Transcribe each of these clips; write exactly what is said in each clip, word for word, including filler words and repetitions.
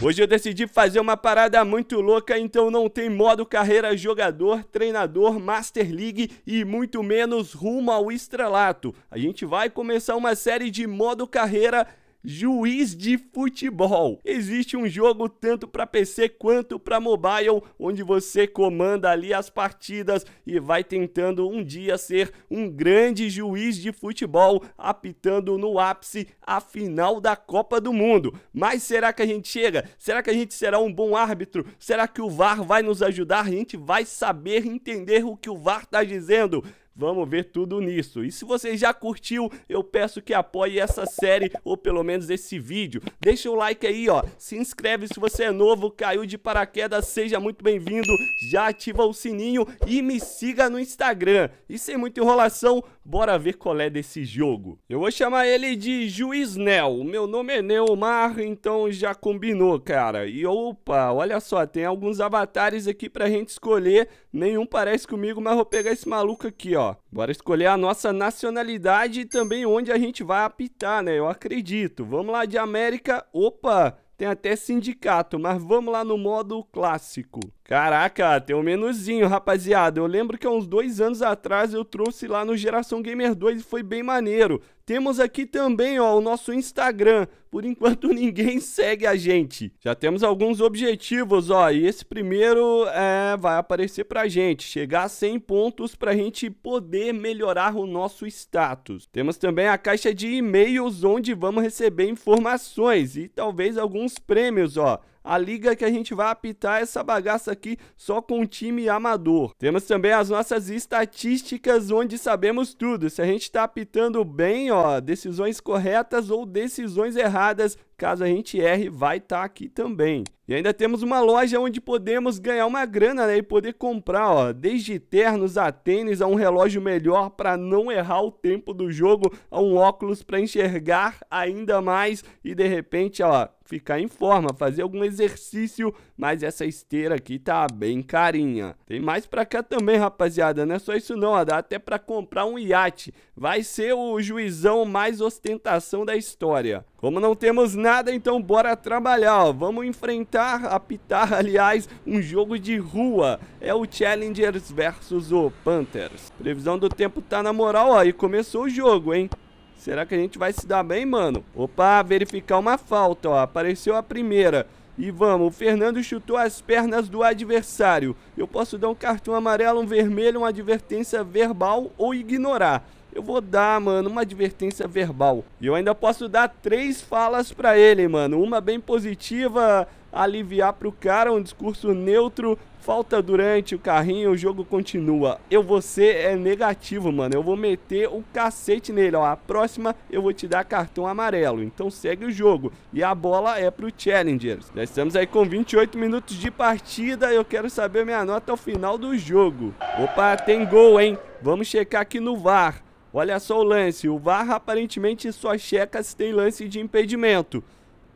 Hoje eu decidi fazer uma parada muito louca, então não tem modo carreira jogador, treinador, Master League e muito menos rumo ao estrelato. A gente vai começar uma série de modo carreira Juiz de futebol. Existe um jogo tanto para P C quanto para mobile, onde você comanda ali as partidas e vai tentando um dia ser um grande juiz de futebol, apitando no ápice a final da Copa do Mundo. Mas será que a gente chega? Será que a gente será um bom árbitro? Será que o V A R vai nos ajudar? A gente vai saber entender o que o V A R está dizendo? Vamos ver tudo nisso. E se você já curtiu, eu peço que apoie essa série, ou pelo menos esse vídeo. Deixa o like aí, ó. Se inscreve se você é novo, caiu de paraquedas, seja muito bem-vindo. Já ativa o sininho e me siga no Instagram. E sem muita enrolação, bora ver qual é desse jogo. Eu vou chamar ele de Juiz Neo. O meu nome é Neomar, então já combinou, cara. E opa, olha só, tem alguns avatares aqui pra gente escolher. Nenhum parece comigo, mas vou pegar esse maluco aqui, ó. Bora escolher a nossa nacionalidade e também onde a gente vai apitar, né? Eu acredito. Vamos lá de América. Opa, tem até sindicato, mas vamos lá no modo clássico. Caraca, tem um menuzinho, rapaziada. Eu lembro que há uns dois anos atrás eu trouxe lá no Geração Gamer dois e foi bem maneiro. Temos aqui também, ó, o nosso Instagram. Por enquanto ninguém segue a gente. Já temos alguns objetivos, ó. E esse primeiro é, vai aparecer pra gente. Chegar a cem pontos pra gente poder melhorar o nosso status. Temos também a caixa de e-mails onde vamos receber informações e talvez alguns prêmios, ó. A liga que a gente vai apitar essa bagaça aqui só com o time amador. Temos também as nossas estatísticas onde sabemos tudo. Se a gente está apitando bem, ó, decisões corretas ou decisões erradas, caso a gente erre, vai estar tá aqui também. E ainda temos uma loja onde podemos ganhar uma grana, né? E poder comprar, ó, desde ternos a tênis, a um relógio melhor para não errar o tempo do jogo, a um óculos para enxergar ainda mais e de repente, ó, ficar em forma, fazer algum exercício, mas essa esteira aqui tá bem carinha. Tem mais pra cá também, rapaziada, não é só isso não, ó, dá até pra comprar um iate. Vai ser o juizão mais ostentação da história. Como não temos nada, então bora trabalhar, ó. Vamos enfrentar, apitar, aliás, um jogo de rua. É o Challengers versus o Panthers. Previsão do tempo tá na moral, ó, e começou o jogo, hein? Será que a gente vai se dar bem, mano? Opa, verificar uma falta, ó. Apareceu a primeira. E vamos, o Fernando chutou as pernas do adversário. Eu posso dar um cartão amarelo, um vermelho, uma advertência verbal ou ignorar. Eu vou dar, mano, uma advertência verbal. E eu ainda posso dar três falas pra ele, mano. Uma bem positiva, aliviar pro cara, um discurso neutro, falta durante o carrinho, o jogo continua. Eu vou ser é negativo, mano. Eu vou meter o cacete nele, ó. A próxima eu vou te dar cartão amarelo. Então segue o jogo. E a bola é pro Challengers. Nós estamos aí com vinte e oito minutos de partida. Eu quero saber minha nota ao final do jogo. Opa, tem gol, hein? Vamos checar aqui no V A R. Olha só o lance, o V A R aparentemente só checa se tem lance de impedimento.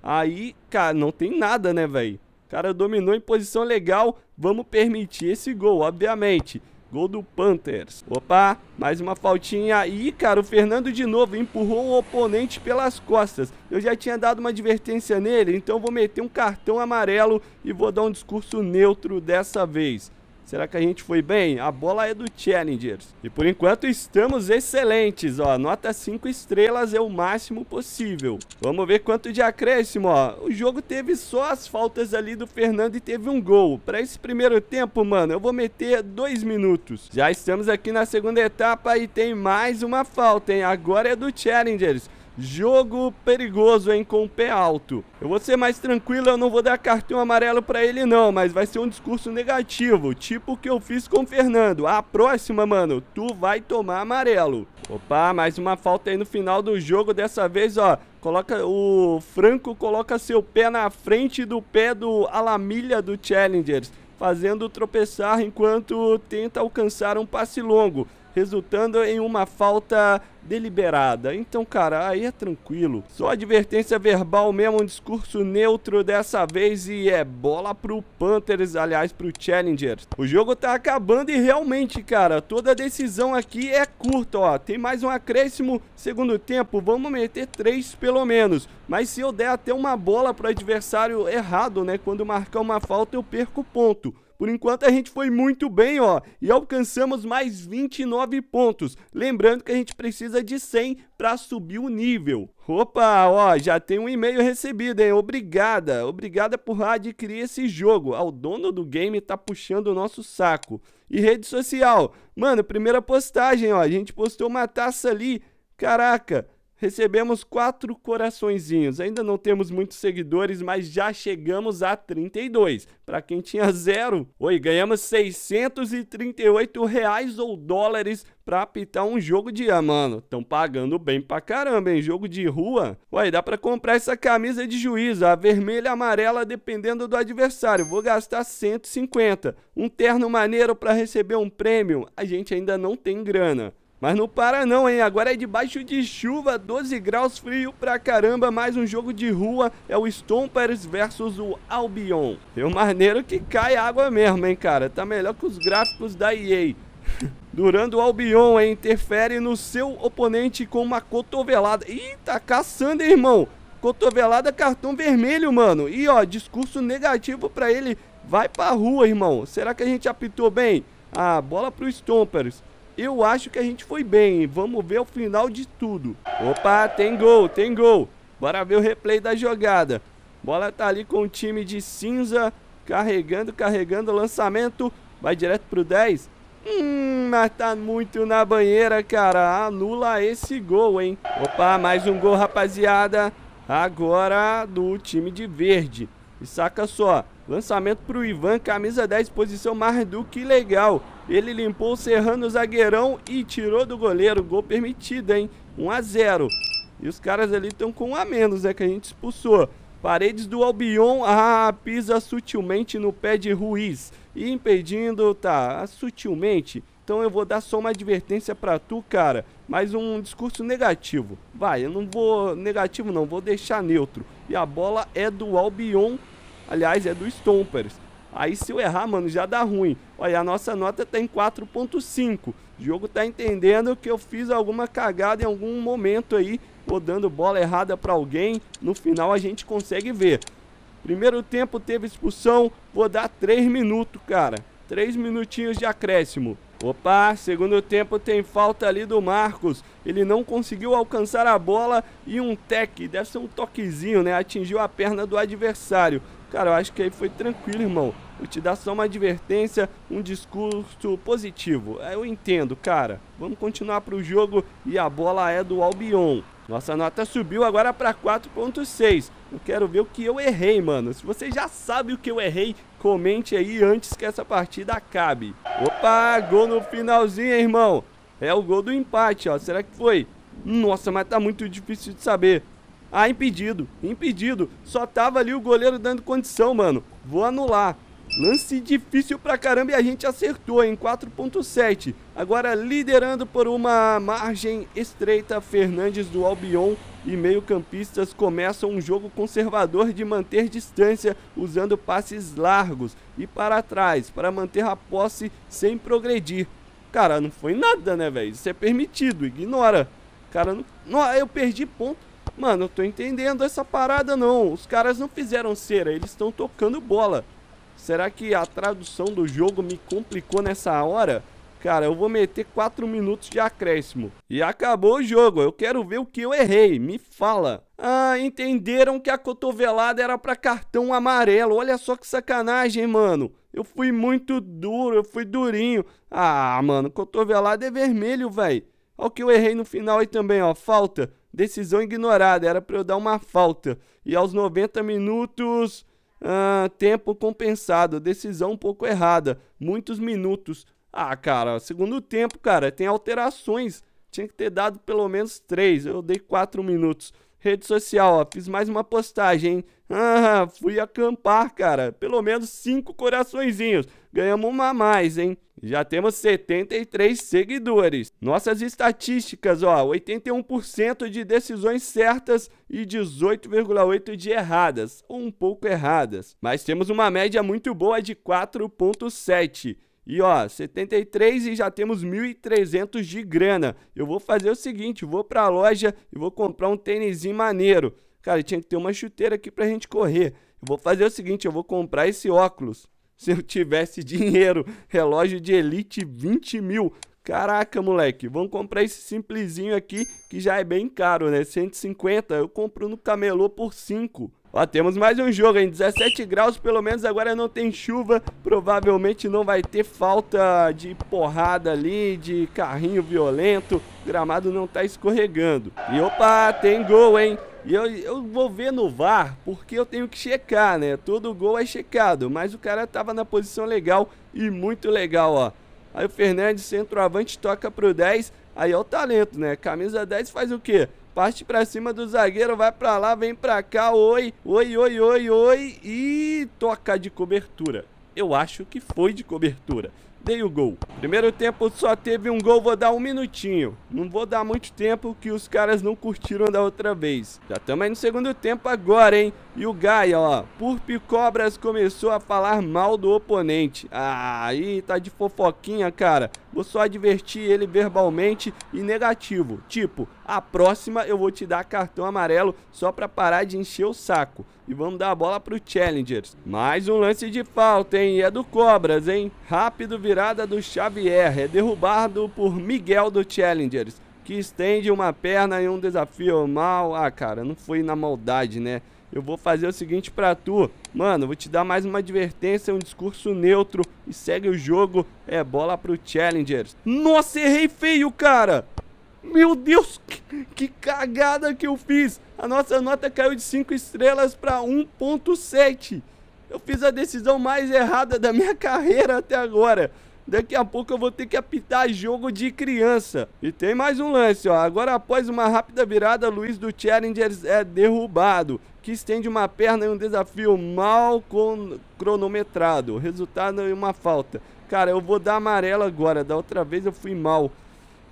Aí, cara, não tem nada, né, velho? O cara dominou em posição legal, vamos permitir esse gol, obviamente. Gol do Panthers. Opa, mais uma faltinha aí, cara, o Fernando de novo empurrou o oponente pelas costas. Eu já tinha dado uma advertência nele, então vou meter um cartão amarelo e vou dar um discurso neutro dessa vez. Será que a gente foi bem? A bola é do Challengers. E por enquanto estamos excelentes, ó. Nota cinco estrelas é o máximo possível. Vamos ver quanto de acréscimo, ó. O jogo teve só as faltas ali do Fernando e teve um gol. Para esse primeiro tempo, mano, eu vou meter dois minutos. Já estamos aqui na segunda etapa e tem mais uma falta, hein? Agora é do Challengers. Jogo perigoso, hein, com o pé alto. Eu vou ser mais tranquilo, eu não vou dar cartão amarelo pra ele não, mas vai ser um discurso negativo, tipo o que eu fiz com o Fernando. A próxima, mano, tu vai tomar amarelo. Opa, mais uma falta aí no final do jogo, dessa vez, ó, coloca, o Franco coloca seu pé na frente do pé do Alamilha do Challengers, fazendo tropeçar enquanto tenta alcançar um passe longo, resultando em uma falta deliberada. Então, cara, aí é tranquilo. Só advertência verbal mesmo, um discurso neutro dessa vez e é bola pro Panthers, aliás, pro Challenger. O jogo tá acabando e realmente, cara, toda decisão aqui é curta, ó. Tem mais um acréscimo, segundo tempo, vamos meter três pelo menos. Mas se eu der até uma bola pro adversário errado, né, quando marcar uma falta eu perco ponto. Por enquanto a gente foi muito bem, ó, e alcançamos mais vinte e nove pontos. Lembrando que a gente precisa de cem para subir o nível. Opa, ó, já tem um e-mail recebido, hein? Obrigada, obrigada por adquirir esse jogo. Ah, o dono do game tá puxando o nosso saco. E rede social, mano, primeira postagem, ó, a gente postou uma taça ali, caraca. Recebemos quatro coraçõezinhos, ainda não temos muitos seguidores, mas já chegamos a trinta e dois. Para quem tinha zero, oi, ganhamos seiscentos e trinta e oito reais ou dólares para apitar um jogo de... Ah, mano, estão pagando bem pra caramba, hein? Jogo de rua. Ué, dá para comprar essa camisa de juiz, a vermelha e a amarela, dependendo do adversário. Vou gastar cento e cinquenta. Um terno maneiro para receber um prêmio, a gente ainda não tem grana. Mas não para não, hein? Agora é debaixo de chuva, doze graus, frio pra caramba, mais um jogo de rua, é o Stompers versus o Albion. Tem um maneiro que cai água mesmo, hein, cara? Tá melhor que os gráficos da E A. Durando o Albion, hein? Interfere no seu oponente com uma cotovelada. Ih, tá caçando, hein, irmão? Cotovelada, cartão vermelho, mano. E, ó, discurso negativo pra ele. Vai pra rua, irmão. Será que a gente apitou bem? Ah, bola pro Stompers. Eu acho que a gente foi bem, vamos ver o final de tudo. Opa, tem gol, tem gol. Bora ver o replay da jogada. Bola tá ali com o time de cinza, carregando, carregando, lançamento. Vai direto pro dez. Hum, mas tá muito na banheira, cara. Anula esse gol, hein? Opa, mais um gol, rapaziada. Agora do time de verde. E saca só, lançamento pro Ivan, camisa dez, posição mais do que legal. Ele limpou o serrano, o zagueirão, e tirou do goleiro. Gol permitido, hein? um a zero. E os caras ali estão com um a menos, né? Que a gente expulsou. Paredes do Albion. Ah, pisa sutilmente no pé de Ruiz. E impedindo, tá, sutilmente. Então eu vou dar só uma advertência pra tu, cara. Mais um discurso negativo. Vai, eu não vou... Negativo não, vou deixar neutro. E a bola é do Albion. Aliás, é do Stompers. Aí se eu errar, mano, já dá ruim. Olha, a nossa nota tá em quatro ponto cinco. O jogo tá entendendo que eu fiz alguma cagada em algum momento aí, ou dando bola errada pra alguém. No final a gente consegue ver. Primeiro tempo teve expulsão. Vou dar três minutos, cara. três minutinhos de acréscimo. Opa, segundo tempo tem falta ali do Marcos. Ele não conseguiu alcançar a bola e um tec, deve ser um toquezinho, né? Atingiu a perna do adversário. Cara, eu acho que aí foi tranquilo, irmão. Vou te dar só uma advertência, um discurso positivo. Eu entendo, cara. Vamos continuar pro jogo e a bola é do Albion. Nossa nota subiu agora para quatro ponto seis. Eu quero ver o que eu errei, mano. Se você já sabe o que eu errei, comente aí antes que essa partida acabe. Opa, gol no finalzinho, irmão. É o gol do empate, ó. Será que foi? Nossa, mas tá muito difícil de saber. Ah, impedido, impedido. Só tava ali o goleiro dando condição, mano. Vou anular. Lance difícil pra caramba e a gente acertou em quatro ponto sete. Agora liderando por uma margem estreita, Fernandes do Albion e meio-campistas começam um jogo conservador de manter distância usando passes largos e para trás para manter a posse sem progredir. Cara, não foi nada, né, velho? Isso é permitido, ignora. Cara, não... não, eu perdi ponto. Mano, eu tô entendendo essa parada não. Os caras não fizeram cera, eles estão tocando bola. Será que a tradução do jogo me complicou nessa hora? Cara, eu vou meter quatro minutos de acréscimo. E acabou o jogo, eu quero ver o que eu errei, me fala. Ah, entenderam que a cotovelada era pra cartão amarelo. Olha só que sacanagem, mano. Eu fui muito duro, eu fui durinho. Ah, mano, cotovelada é vermelho, velho. Olha o que eu errei no final aí também, ó, falta. Decisão ignorada, era para eu dar uma falta. E aos noventa minutos, ah, tempo compensado, decisão um pouco errada, muitos minutos. Ah, cara, segundo tempo, cara, tem alterações. Tinha que ter dado pelo menos três, eu dei quatro minutos. Rede social, ó, fiz mais uma postagem, hein? Ah, fui acampar, cara. Pelo menos cinco coraçõezinhos. Ganhamos uma a mais, hein? Já temos setenta e três seguidores. Nossas estatísticas, ó, oitenta e um por cento de decisões certas e dezoito vírgula oito por cento de erradas, ou um pouco erradas. Mas temos uma média muito boa de quatro vírgula sete. E ó, setenta e três e já temos mil e trezentos de grana. Eu vou fazer o seguinte, vou pra loja e vou comprar um tênisinho maneiro. Cara, tinha que ter uma chuteira aqui pra gente correr. Eu vou fazer o seguinte, eu vou comprar esse óculos. Se eu tivesse dinheiro, relógio de elite vinte mil. Caraca, moleque, vamos comprar esse simplesinho aqui, que já é bem caro, né? cento e cinquenta, eu compro no camelô por cinco. Ó, temos mais um jogo, hein? dezessete graus, pelo menos agora não tem chuva. Provavelmente não vai ter falta de porrada ali, de carrinho violento. O gramado não tá escorregando. E opa, tem gol, hein? E eu, eu vou ver no V A R, porque eu tenho que checar, né? Todo gol é checado, mas o cara tava na posição legal e muito legal, ó. Aí o Fernandes, centroavante, toca pro dez. Aí é o talento, né? Camisa dez faz o quê? Parte pra cima do zagueiro, vai pra lá, vem pra cá, oi, oi, oi, oi, oi, e toca de cobertura. Eu acho que foi de cobertura. Dei o gol. Primeiro tempo só teve um gol, vou dar um minutinho. Não vou dar muito tempo que os caras não curtiram da outra vez. Já estamos aí no segundo tempo agora, hein? E o Gaia, ó, por picobras começou a falar mal do oponente. Ah, aí tá de fofoquinha, cara. Vou só advertir ele verbalmente e negativo. Tipo, a próxima eu vou te dar cartão amarelo só pra parar de encher o saco. E vamos dar a bola pro Challengers. Mais um lance de falta, hein? E é do Cobras, hein? Rápido virada do Xavier. É derrubado por Miguel do Challengers, que estende uma perna em um desafio mal. Ah, cara, não foi na maldade, né? Eu vou fazer o seguinte pra tu. Mano, vou te dar mais uma advertência, um discurso neutro. E segue o jogo. É bola pro Challengers. Nossa, errei feio, cara! Meu Deus, que, que cagada que eu fiz. A nossa nota caiu de cinco estrelas para um ponto sete. Eu fiz a decisão mais errada da minha carreira até agora. Daqui a pouco eu vou ter que apitar jogo de criança. E tem mais um lance, ó. Agora, após uma rápida virada, Luiz do Challengers é derrubado, que estende uma perna em um desafio mal cronometrado. Resultado em uma falta. Cara, eu vou dar amarelo agora. Da outra vez eu fui mal.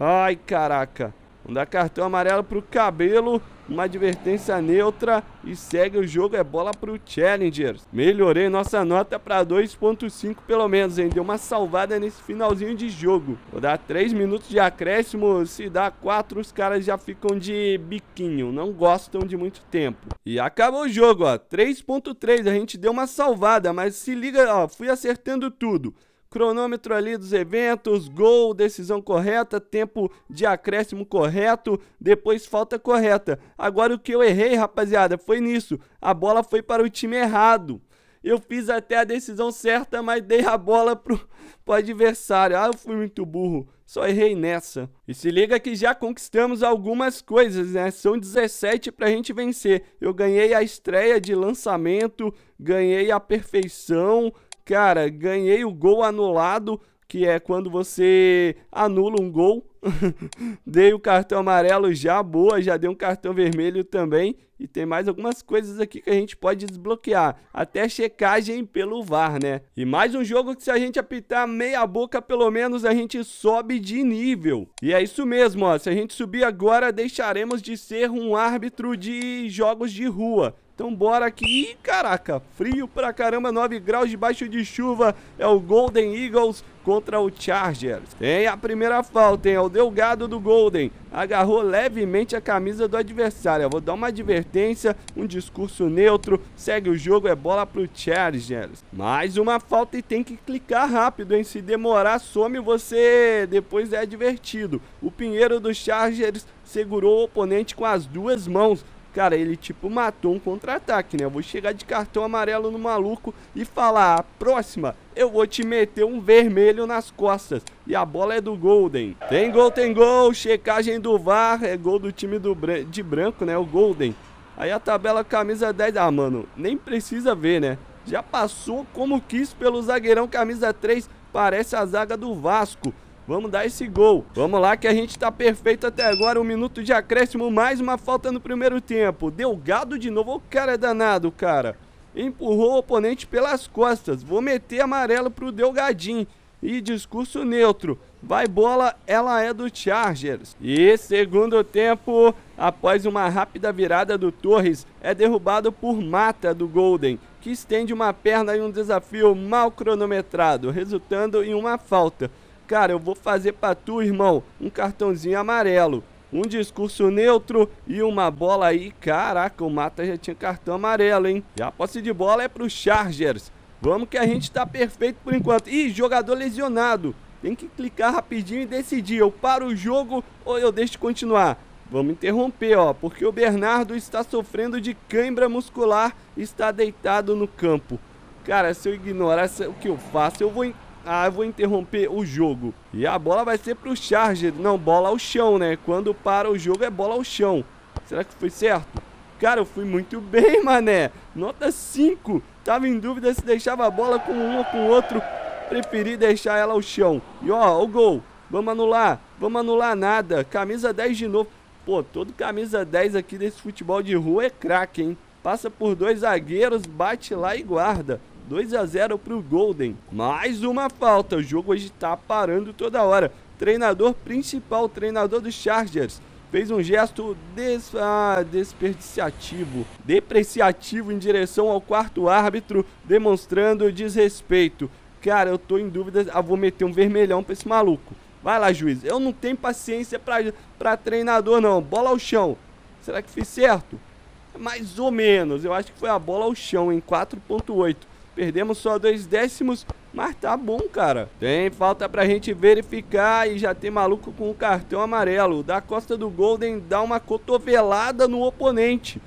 Ai, caraca. Vamos dar cartão amarelo pro cabelo, uma advertência neutra e segue o jogo, é bola pro Challengers. Melhorei nossa nota pra dois ponto cinco pelo menos, hein? Deu uma salvada nesse finalzinho de jogo. Vou dar três minutos de acréscimo, se dá quatro os caras já ficam de biquinho, não gostam de muito tempo. E acabou o jogo, ó, três ponto três, a gente deu uma salvada, mas se liga, ó, fui acertando tudo. Cronômetro ali dos eventos, gol, decisão correta, tempo de acréscimo correto, depois falta correta. Agora o que eu errei, rapaziada, foi nisso. A bola foi para o time errado. Eu fiz até a decisão certa, mas dei a bola pro, pro adversário. Ah, eu fui muito burro. Só errei nessa. E se liga que já conquistamos algumas coisas, né? São dezessete pra gente vencer. Eu ganhei a estreia de lançamento, ganhei a perfeição... Cara, ganhei o gol anulado, que é quando você anula um gol. Dei o cartão amarelo já, boa, já dei um cartão vermelho também. E tem mais algumas coisas aqui que a gente pode desbloquear. Até checagem pelo V A R, né? E mais um jogo que se a gente apitar meia boca, pelo menos a gente sobe de nível. E é isso mesmo, ó. Se a gente subir agora, deixaremos de ser um árbitro de jogos de rua. Então bora aqui, ih, caraca, frio pra caramba, nove graus debaixo de chuva, é o Golden Eagles contra o Chargers. Tem a primeira falta, hein, é o Delgado do Golden, agarrou levemente a camisa do adversário. Eu vou dar uma advertência, um discurso neutro, segue o jogo, é bola pro Chargers. Mais uma falta e tem que clicar rápido, hein, se demorar some você, depois é advertido. O Pinheiro do Chargers segurou o oponente com as duas mãos. Cara, ele tipo matou um contra-ataque, né? Eu vou chegar de cartão amarelo no maluco e falar, a próxima eu vou te meter um vermelho nas costas. E a bola é do Golden. Tem gol, tem gol, checagem do V A R, é gol do time do bran- de branco, né? O Golden. Aí a tabela camisa dez, ah mano, nem precisa ver, né? Já passou como quis pelo zagueirão camisa três, parece a zaga do Vasco. Vamos dar esse gol. Vamos lá que a gente tá perfeito até agora. Um minuto de acréscimo, mais uma falta no primeiro tempo. Delgado de novo. O cara é danado, cara. Empurrou o oponente pelas costas. Vou meter amarelo pro Delgadinho. E discurso neutro. Vai bola, ela é do Chargers. E segundo tempo, após uma rápida virada do Torres, é derrubado por Mata do Golden, que estende uma perna em um desafio mal cronometrado, resultando em uma falta. Cara, eu vou fazer pra tu, irmão, um cartãozinho amarelo, um discurso neutro e uma bola aí. Caraca, o Mata já tinha cartão amarelo, hein? E a posse de bola é pro Chargers. Vamos que a gente tá perfeito por enquanto. Ih, jogador lesionado. Tem que clicar rapidinho e decidir. Eu paro o jogo ou eu deixo continuar? Vamos interromper, ó. Porque o Bernardo está sofrendo de cãibra muscular e está deitado no campo. Cara, se eu ignorar o que eu faço, eu vou... Ah, eu vou interromper o jogo. E a bola vai ser pro Charger. Não, bola ao chão, né? Quando para o jogo é bola ao chão. Será que foi certo? Cara, eu fui muito bem, mané. Nota cinco. Tava em dúvida se deixava a bola com um ou com o outro. Preferi deixar ela ao chão. E ó, o gol. Vamos anular. Vamos anular nada. Camisa dez de novo. Pô, todo camisa dez aqui desse futebol de rua é craque, hein? Passa por dois zagueiros, bate lá e guarda. dois a zero pro Golden. Mais uma falta. O jogo hoje tá parando toda hora. Treinador principal, treinador dos Chargers, fez um gesto des... ah, desperdiciativo, depreciativo em direção ao quarto árbitro, demonstrando desrespeito. Cara, eu tô em dúvida. Ah, vou meter um vermelhão pra esse maluco. Vai lá, juiz. Eu não tenho paciência pra, pra treinador, não. Bola ao chão. Será que fiz certo? Mais ou menos. Eu acho que foi a bola ao chão, em quatro ponto oito. Perdemos só dois décimos, mas tá bom, cara. Tem falta pra gente verificar e já tem maluco com o cartão amarelo. Da costa do Golden dá uma cotovelada no oponente.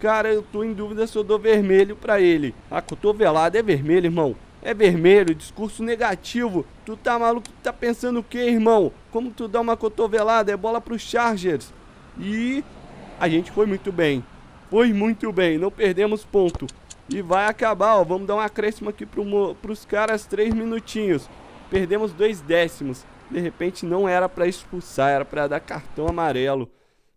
Cara, eu tô em dúvida se eu dou vermelho pra ele. A cotovelada é vermelho, irmão. É vermelho, discurso negativo. Tu tá maluco, tu tá pensando o que, irmão? Como tu dá uma cotovelada? É bola pro Chargers. E a gente foi muito bem. Foi muito bem, não perdemos ponto. E vai acabar, ó, vamos dar um acréscimo aqui pro, pros caras, três minutinhos. Perdemos dois décimos. De repente não era pra expulsar, era pra dar cartão amarelo.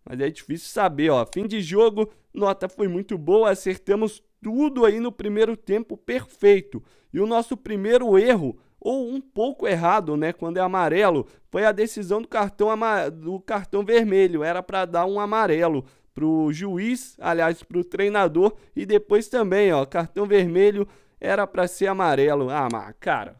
Mas é difícil saber, ó. Fim de jogo, nota foi muito boa, acertamos tudo aí no primeiro tempo, perfeito. E o nosso primeiro erro, ou um pouco errado, né, quando é amarelo, foi a decisão do cartão, do cartão vermelho. Era pra dar um amarelo pro juiz, aliás, pro treinador, e depois também, ó, cartão vermelho era pra ser amarelo. Ah, mas, cara,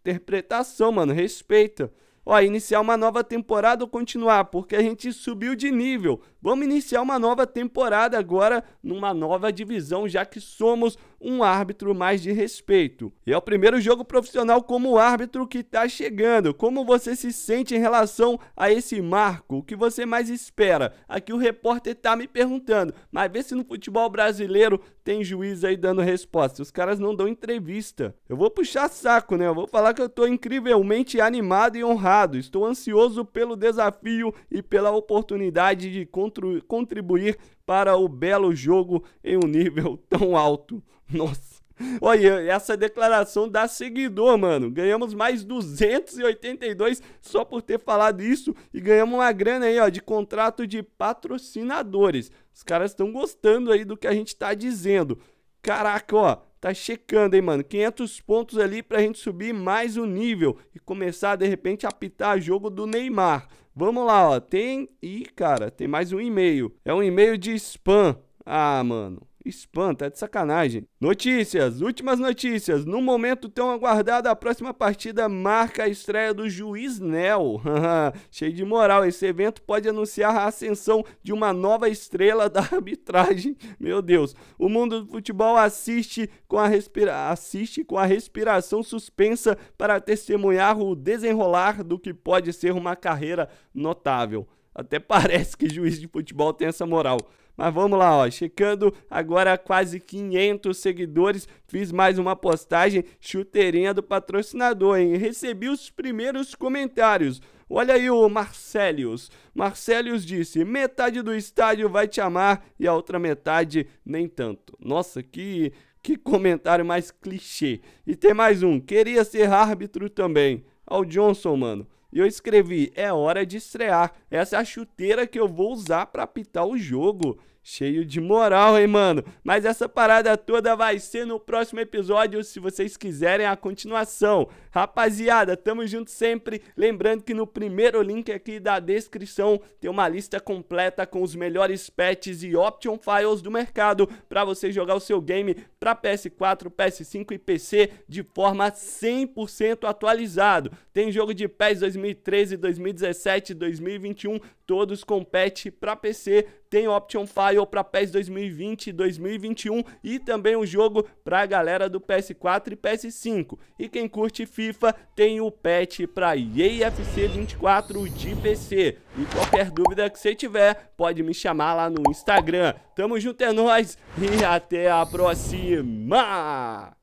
interpretação, mano, respeita. Ó, iniciar uma nova temporada ou continuar, porque a gente subiu de nível. Vamos iniciar uma nova temporada agora, numa nova divisão, já que somos um árbitro mais de respeito. E é o primeiro jogo profissional como árbitro que tá chegando. Como você se sente em relação a esse marco? O que você mais espera? Aqui o repórter tá me perguntando, mas vê se no futebol brasileiro tem juiz aí dando resposta. Os caras não dão entrevista. Eu vou puxar saco, né? Eu vou falar que eu tô incrivelmente animado e honrado. Estou ansioso pelo desafio e pela oportunidade de contribuir para o belo jogo em um nível tão alto. Nossa, olha, essa declaração dá seguidor, mano. Ganhamos mais duzentos e oitenta e dois só por ter falado isso e ganhamos uma grana aí, ó, de contrato de patrocinadores. Os caras estão gostando aí do que a gente tá dizendo. Caraca, ó, tá checando, hein, mano. quinhentos pontos ali pra gente subir mais um nível e começar, de repente, a apitar jogo do Neymar. Vamos lá, ó, tem... Ih, cara, tem mais um e-mail. É um e-mail de spam. Ah, mano. Spam, tá de sacanagem. Notícias, últimas notícias. No momento tão aguardado, a próxima partida marca a estreia do Juiz Neo. Cheio de moral, esse evento pode anunciar a ascensão de uma nova estrela da arbitragem. Meu Deus, o mundo do futebol assiste com a, respira... assiste com a respiração suspensa para testemunhar o desenrolar do que pode ser uma carreira notável. Até parece que juiz de futebol tem essa moral. Mas vamos lá, ó, checando agora quase quinhentos seguidores, fiz mais uma postagem, chuteirinha do patrocinador, hein? Recebi os primeiros comentários. Olha aí o Marcelius. Marcelius disse, metade do estádio vai te amar e a outra metade nem tanto. Nossa, que, que comentário mais clichê. E tem mais um, queria ser árbitro também. Ó o Johnson, mano. E eu escrevi, é hora de estrear. Essa é a chuteira que eu vou usar pra apitar o jogo. Cheio de moral, hein, mano? Mas essa parada toda vai ser no próximo episódio, se vocês quiserem a continuação. Rapaziada, tamo junto sempre. Lembrando que no primeiro link aqui da descrição tem uma lista completa com os melhores patches e option files do mercado pra você jogar o seu game pra P S quatro, P S cinco e P C de forma cem por cento atualizado. Tem jogo de P E S dois mil e treze, dois mil e dezessete, dois mil e vinte e um, todos com patch pra P C. Tem option file para P E S dois mil e vinte, dois mil e vinte e um e também um jogo para a galera do P S quatro e P S cinco. E quem curte FIFA tem o patch para E A F C vinte e quatro de P C. E qualquer dúvida que você tiver, pode me chamar lá no Instagram. Tamo junto, é nóis e até a próxima!